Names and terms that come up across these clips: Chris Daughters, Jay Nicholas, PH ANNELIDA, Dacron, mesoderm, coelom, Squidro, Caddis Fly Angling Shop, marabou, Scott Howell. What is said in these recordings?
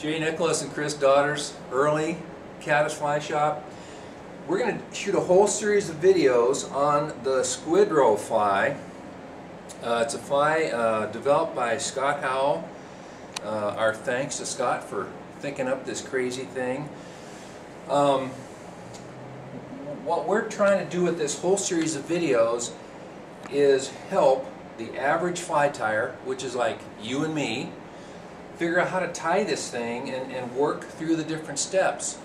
Jay Nicholas and Chris Daughters, early Caddis Fly Shop. We're going to shoot a whole series of videos on the Squidro fly. It's a fly developed by Scott Howell. Our thanks to Scott for thinking up this crazy thing. What we're trying to do with this whole series of videos is help the average fly tyer, which is like you and me, figure out how to tie this thing and work through the different steps.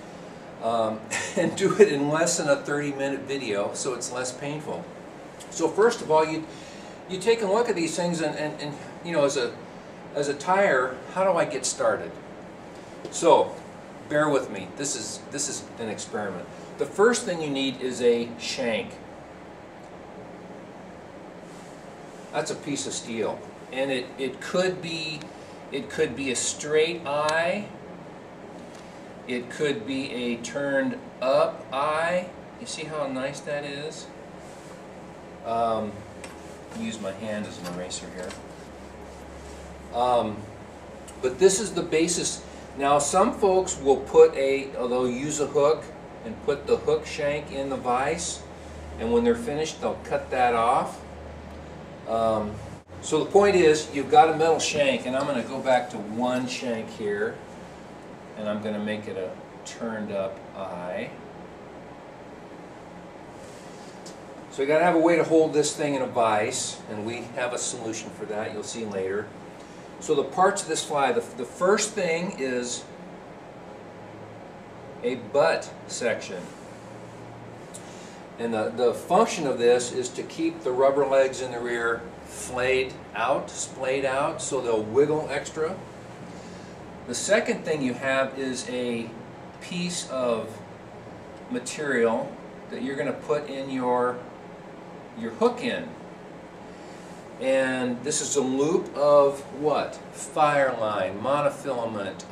And do it in less than a 30-minute video, so it's less painful. So first of all, you take a look at these things and you know, as a tyer, how do I get started? So bear with me. This is an experiment. The first thing you need is a shank. That's a piece of steel, and it could be a straight eye. It could be a turned up eye. You see how nice that is? Use my hand as an eraser here. But this is the basis. Now some folks will they'll use a hook and put the hook shank in the vise, and when they're finished they'll cut that off. So the point is, you've got a metal shank, and I'm going to go back to one shank here. And I'm going to make it a turned up eye. So you got to have a way to hold this thing in a vise, and we have a solution for that. You'll see later. So the parts of this fly, the first thing is a butt section. And the function of this is to keep the rubber legs in the rear splayed out, so they'll wiggle extra. The second thing you have is a piece of material that you're going to put in your hook in. And this is a loop of what? Fire line, monofilament,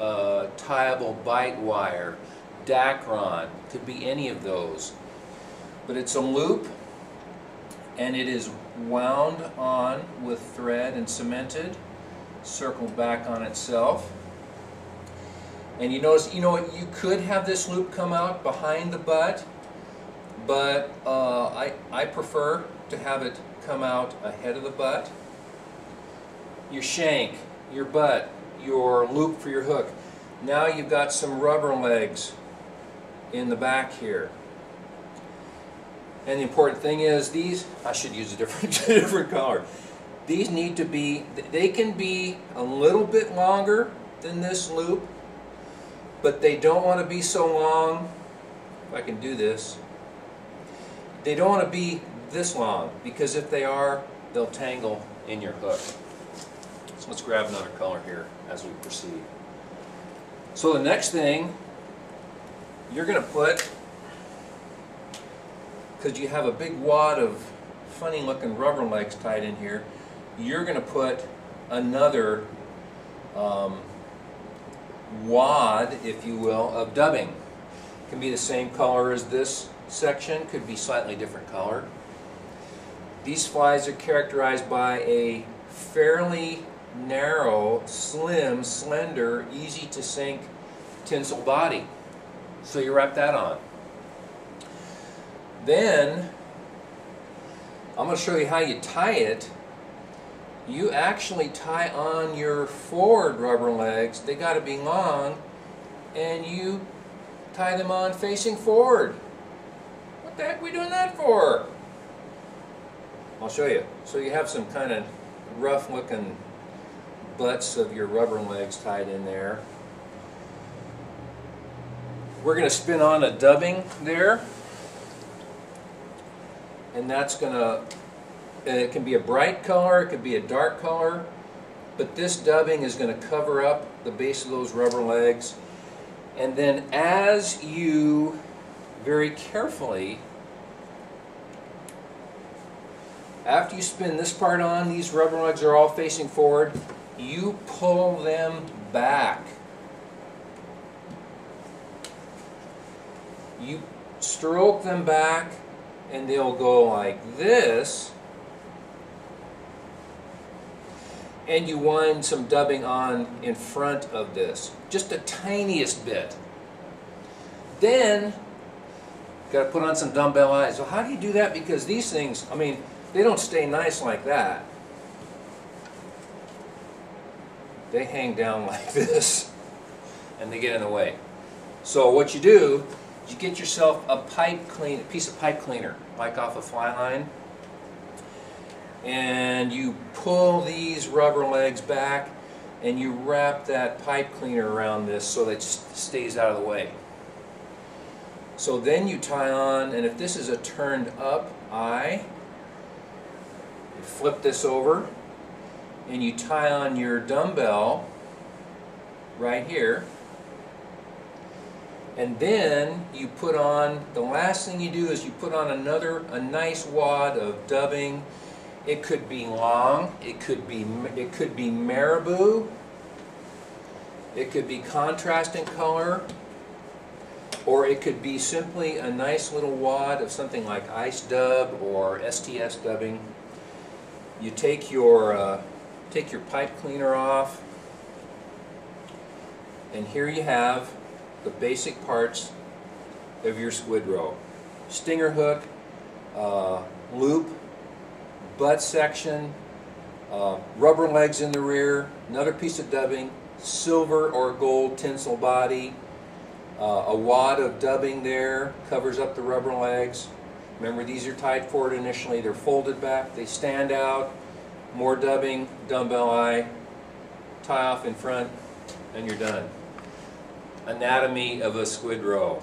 tieable bite wire, Dacron, could be any of those. But it's a loop, and it is wound on with thread and cemented, circled back on itself. And you notice, you know, you could have this loop come out behind the butt, but I prefer to have it come out ahead of the butt. Your shank, your butt, your loop for your hook. Now you've got some rubber legs in the back here. And the important thing is these, I should use a different color. These need to be, they can be a little bit longer than this loop, but they don't want to be so long. If I can do this, they don't want to be this long, because if they are, they'll tangle in your hook. So let's grab another color here as we proceed. So the next thing you're going to put, because you have a big wad of funny looking rubber legs tied in here, you're going to put another wad, if you will, of dubbing. It can be the same color as this section, could be slightly different color. These flies are characterized by a fairly narrow, slim, slender, easy to sink tinsel body. So you wrap that on. Then I'm going to show you how you tie it. You actually tie on your forward rubber legs. They got to be long, and you tie them on facing forward. What the heck are we doing that for? I'll show you. So you have some kind of rough looking butts of your rubber legs tied in there. We're going to spin on a dubbing there, and that's going to, it can be a bright color, it could be a dark color, but this dubbing is going to cover up the base of those rubber legs. And then as you very carefully, after you spin this part on, these rubber legs are all facing forward, you pull them back. You stroke them back, and they'll go like this. and you wind some dubbing on in front of this, just the tiniest bit. Then got to put on some dumbbell eyes. So how do you do that? Because these things, I mean, they don't stay nice like that. They hang down like this and they get in the way. So what you do is you get yourself a pipe clean, a piece of pipe cleaner, like off a fly line, and you pull these rubber legs back and you wrap that pipe cleaner around this so that it stays out of the way. So then you tie on, and if this is a turned up eye, you flip this over and you tie on your dumbbell right here, and then you put on, the last thing you do is you put on a nice wad of dubbing. It could be long, it could be marabou, it could be contrasting color, or it could be simply a nice little wad of something like ice dub or STS dubbing. You take your pipe cleaner off, and here you have the basic parts of your Squidro: stinger hook, loop, butt section, rubber legs in the rear, another piece of dubbing, silver or gold tinsel body, a wad of dubbing there, covers up the rubber legs. Remember, these are tied forward initially, they're folded back, they stand out, more dubbing, dumbbell eye, tie off in front, and you're done. Anatomy of a Squidro.